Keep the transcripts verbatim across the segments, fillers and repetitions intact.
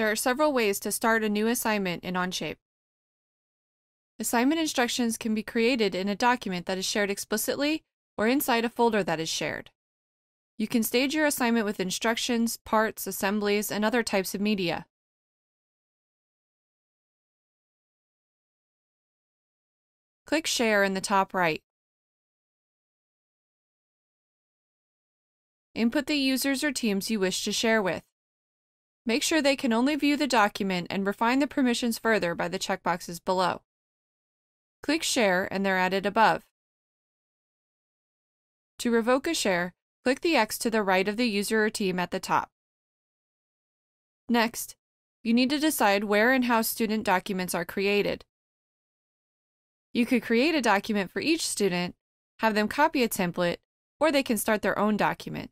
There are several ways to start a new assignment in Onshape. Assignment instructions can be created in a document that is shared explicitly or inside a folder that is shared. You can stage your assignment with instructions, parts, assemblies, and other types of media. Click Share in the top right. Input the users or teams you wish to share with. Make sure they can only view the document and refine the permissions further by the checkboxes below. Click Share and they're added above. To revoke a share, click the X to the right of the user or team at the top. Next, you need to decide where and how student documents are created. You could create a document for each student, have them copy a template, or they can start their own document.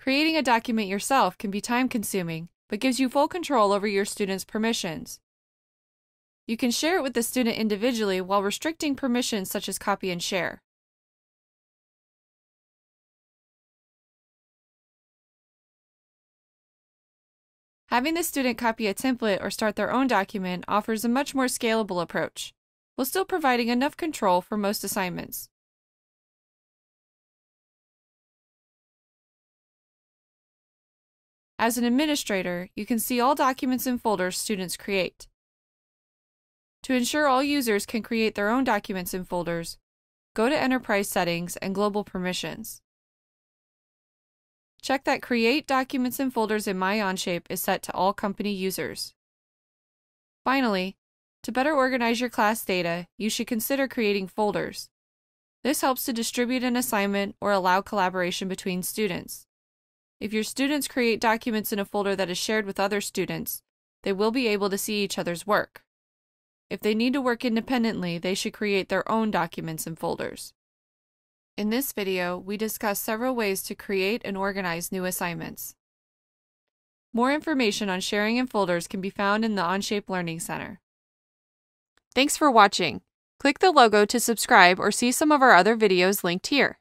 Creating a document yourself can be time-consuming, but gives you full control over your students' permissions. You can share it with the student individually while restricting permissions such as copy and share. Having the student copy a template or start their own document offers a much more scalable approach, while still providing enough control for most assignments. As an administrator, you can see all documents and folders students create. To ensure all users can create their own documents and folders, go to Enterprise Settings and Global Permissions. Check that Create Documents and Folders in My Onshape is set to all company users. Finally, to better organize your class data, you should consider creating folders. This helps to distribute an assignment or allow collaboration between students. If your students create documents in a folder that is shared with other students, they will be able to see each other's work. If they need to work independently, they should create their own documents and folders. In this video, we discussed several ways to create and organize new assignments. More information on sharing and folders can be found in the Onshape Learning Center. Thanks for watching. Click the logo to subscribe or see some of our other videos linked here.